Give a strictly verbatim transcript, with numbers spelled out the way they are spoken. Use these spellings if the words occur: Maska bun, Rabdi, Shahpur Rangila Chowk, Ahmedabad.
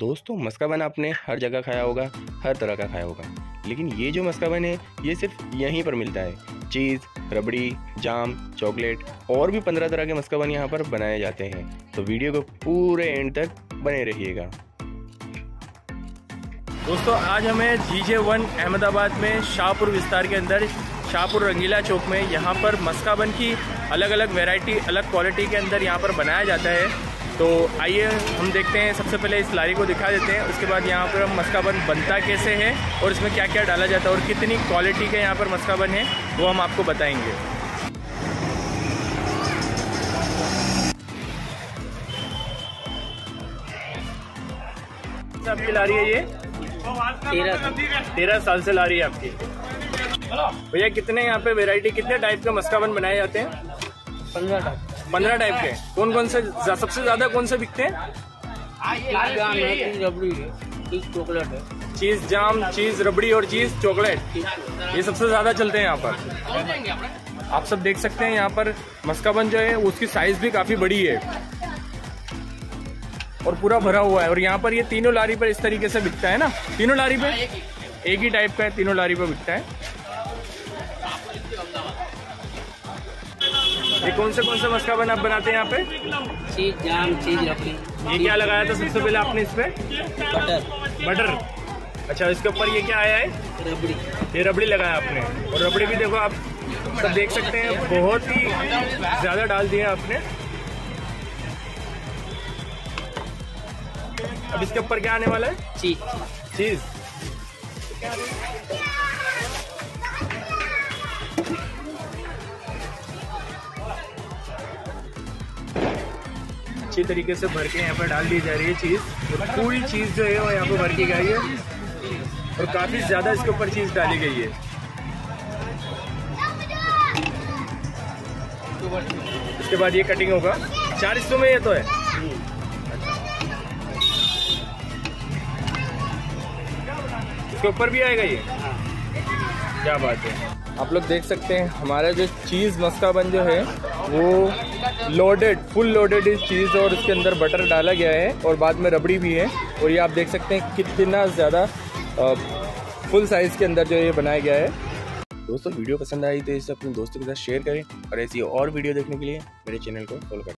दोस्तों मस्का बन आपने हर जगह खाया होगा, हर तरह का खाया होगा, लेकिन ये जो मस्का बन है ये सिर्फ यहीं पर मिलता है। चीज़, रबड़ी, जाम, चॉकलेट और भी पंद्रह तरह के मस्का बन यहाँ पर बनाए जाते हैं। तो वीडियो को पूरे एंड तक बने रहिएगा। दोस्तों आज हमें जीजे वन अहमदाबाद में शाहपुर विस्तार के अंदर शाहपुर रंगीला चौक में यहाँ पर मस्का बन की अलग अलग वैरायटी, अलग क्वालिटी के अंदर यहाँ पर बनाया जाता है। तो आइए हम देखते हैं, सबसे पहले इस लारी को दिखा देते हैं, उसके बाद यहाँ पर हम मस्का बन बनता कैसे है और इसमें क्या क्या डाला जाता है और कितनी क्वालिटी के यहाँ पर मस्का बन है वो हम आपको बताएँगे। आपकी लारी है ये तेरह तेरह साल से ला रही है आपकी। भैया कितने यहाँ पे वैरायटी, कितने टाइप के मस्का बन बनाए जाते हैं? पंद्रह टाइप पंद्रह टाइप के। कौन कौन से जा, सबसे ज्यादा कौन से बिकते हैं? चीज चॉकलेट है, चीज जाम, चीज रबड़ी और चीज चॉकलेट, ये सबसे ज्यादा चलते हैं यहाँ पर। आप सब देख सकते हैं यहाँ पर मस्का बन जो है उसकी साइज भी काफी बड़ी है और पूरा भरा हुआ है। और यहाँ पर ये तीनों लारी पर इस तरीके से बिकता है ना, तीनों लारी पे एक ही टाइप का है, तीनों लारी पे बिकता है। ये कौन से कौन से मस्का बन आप बनाते हैं यहाँ पे? चीज जाम, चीज रबड़ी। ये क्या लगाया था सबसे पहले आपने इसपे? बटर। बटर, अच्छा। इसके ऊपर ये क्या आया है? रबड़ी। ये रबड़ी लगाया आपने, और रबड़ी भी देखो आप सब देख सकते हैं बहुत ही ज्यादा डाल दिया आपने। अब इसके ऊपर क्या आने वाला है? चीज। चीज, अच्छी तरीके से भर के यहाँ पर डाल दी जा रही है चीज, पूरी चीज जो है वो यहाँ पर भर के गई है और काफी ज्यादा इसके ऊपर चीज डाली गई है। इसके बाद ये कटिंग होगा। चार हिस्सों में ये तो है। इसके ऊपर भी आएगा ये, क्या बात है। आप लोग देख सकते हैं हमारा जो चीज़ मस्का बन जो है वो लोडेड, फुल लोडेड इस चीज़ और उसके अंदर बटर डाला गया है और बाद में रबड़ी भी है। और ये आप देख सकते हैं कितना ज़्यादा फुल साइज़ के अंदर जो ये बनाया गया है। दोस्तों वीडियो पसंद आई तो इसे अपने दोस्तों के साथ शेयर करें और ऐसी और वीडियो देखने के लिए मेरे चैनल को फॉलो करें।